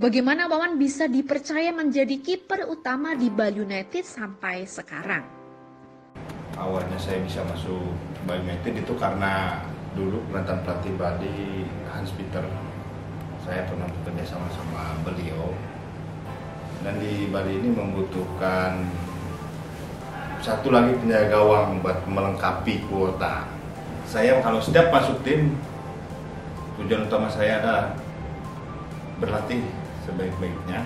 Bagaimana Wawan bisa dipercaya menjadi kiper utama di Bali United sampai sekarang? Awalnya saya bisa masuk Bali United itu karena dulu pelatih Bali Hans Peter. Saya pernah bekerja sama beliau. Dan di Bali ini membutuhkan satu lagi penjaga gawang buat melengkapi kuota. Saya kalau setiap masuk tim, tujuan utama saya adalah berlatih sebaik-baiknya,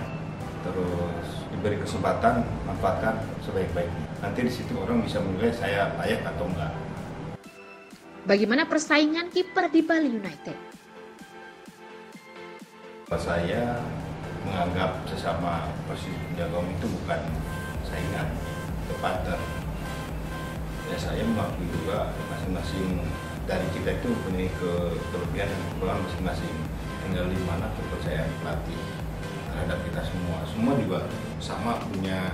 terus diberi kesempatan, manfaatkan sebaik-baiknya. Nanti di situ orang bisa menilai saya layak atau enggak. Bagaimana persaingan kiper di Bali United? Saya menganggap sesama posisi penjaga gawang itu bukan saingan, partner. Ya saya mengakui juga masing-masing dari kita itu punya kelebihan dan kekurangan masing-masing. Tinggal di mana kepercayaan pelatih terhadap kita semua juga sama punya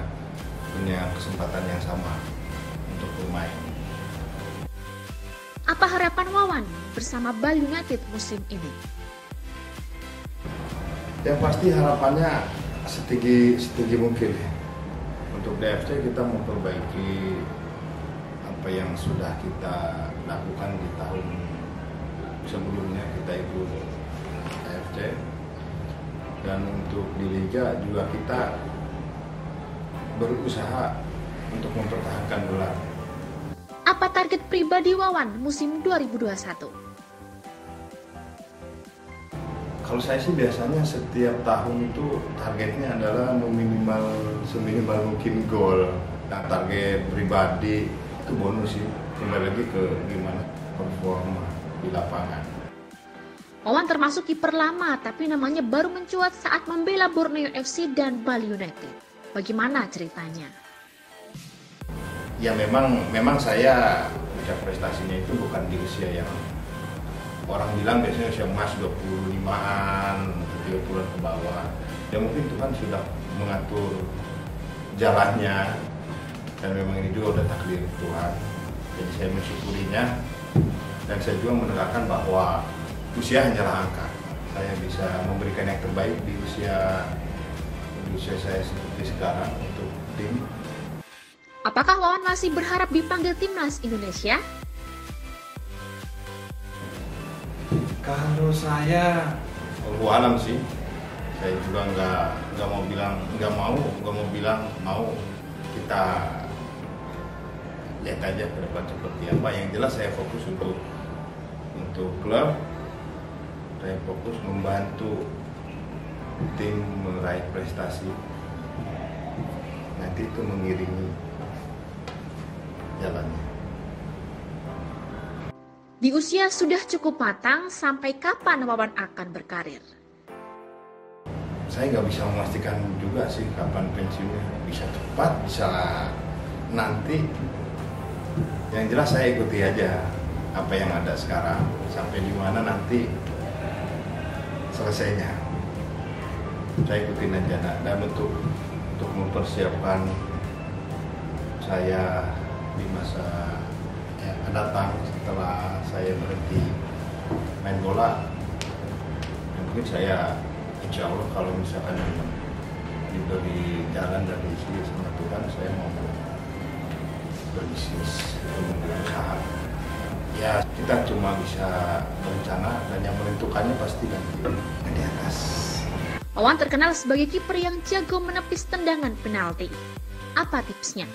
kesempatan yang sama untuk bermain. Apa harapan Wawan bersama Bali United musim ini? Yang pasti harapannya setinggi mungkin. Untuk DFC kita memperbaiki apa yang sudah kita lakukan di tahun sebelumnya kita ikut AFC, dan untuk di Liga juga kita berusaha untuk mempertahankan gelar. Apa target pribadi Wawan musim 2021? Kalau saya sih biasanya setiap tahun itu targetnya adalah seminimal mungkin gol. Nah, target pribadi itu bonus sih, kembali lagi ke gimana performa di lapangan. Wawan termasuk kiper lama, tapi namanya baru mencuat saat membela Borneo FC dan Bali United. Bagaimana ceritanya? Ya memang saya puncak prestasinya itu bukan di usia yang orang bilang biasanya usia emas 25-an, 30-an ke bawah. Ya mungkin Tuhan sudah mengatur jalannya dan memang ini juga udah takdir Tuhan. Jadi saya mensyukurinya dan saya juga menerangkan bahwa usia hanyalah angka. Saya bisa memberikan yang terbaik di usia saya seperti sekarang untuk tim. Apakah Wawan masih berharap dipanggil timnas Indonesia? Kalau saya, Allahu alam sih. Saya juga nggak mau bilang mau. Kita lihat aja ke depan seperti apa. Yang jelas saya fokus untuk klub. Saya fokus membantu tim meraih prestasi, nanti itu mengiringi jalannya. Di usia sudah cukup matang, sampai kapan Wawan akan berkarir? Saya nggak bisa memastikan juga sih kapan pensiunnya, bisa cepat, bisa nanti. Yang jelas saya ikuti aja apa yang ada sekarang, sampai di mana nanti selesainya saya ikutin aja. Dan untuk mempersiapkan saya di masa yang akan datang setelah saya berhenti main bola, mungkin saya insya Allah kalau misalkan diberi jalan dari istri sama Tuhan, saya mau berbisnis, berusaha. Ya kita cuma bisa berencana dan yang menentukannya pasti nanti di atas. Wawan terkenal sebagai kiper yang jago menepis tendangan penalti. Apa tipsnya?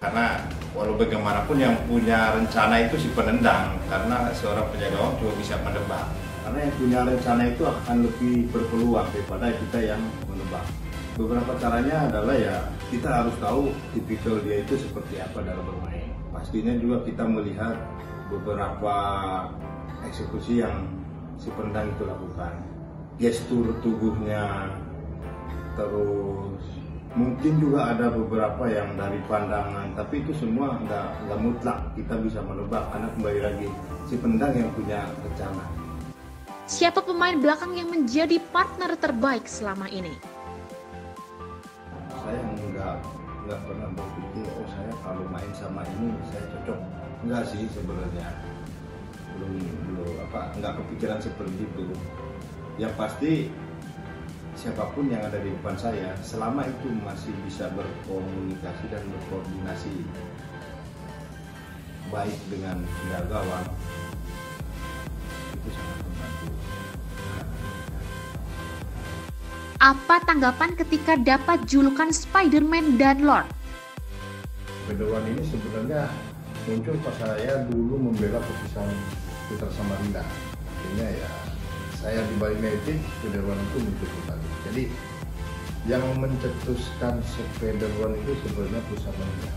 Karena walau bagaimanapun yang punya rencana itu si penendang, karena seorang penjaga gawang cuma bisa menebak. Karena yang punya rencana itu akan lebih berpeluang daripada kita yang menebak. Beberapa caranya adalah ya kita harus tahu tipikal dia itu seperti apa dalam bermain. Pastinya juga kita melihat beberapa eksekusi yang si pendang itu lakukan, gestur tubuhnya, terus Mungkin juga ada beberapa yang dari pandangan, tapi itu semua nggak mutlak kita bisa menebak. Karena kembali lagi, si pendang yang punya rencana. Siapa pemain belakang yang menjadi partner terbaik selama ini? Saya nggak pernah berpikir, oh saya kalau main sama ini saya cocok. Enggak sih sebenarnya, nggak kepikiran seperti itu. Yang pasti, siapapun yang ada di depan saya, selama itu masih bisa berkomunikasi dan berkoordinasi baik dengan penjaga gawang, itu sangat membantu. Apa tanggapan ketika dapat julukan Spider-Man dan Lord? Spider-Man ini sebenarnya muncul pas saya dulu membela perpisahan Peter Samarinda. Akhirnya ya saya di Bali United, Spider-Man itu muncul kembali. Jadi yang mencetuskan Spider-Man itu sebenarnya pusat media.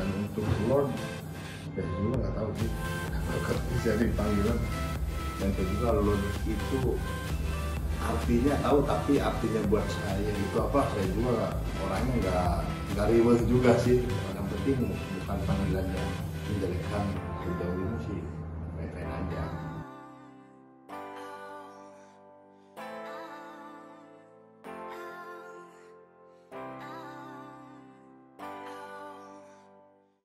Dan untuk Lord, dari dulu nggak tahu sih kenapa bisa dipanggil. Dan juga Lord itu artinya tahu, tapi artinya buat saya itu apa? Saya juga orangnya nggak ribet juga sih. Yang penting bukan panggilannya menjelekan sejauh ini sih, main aja.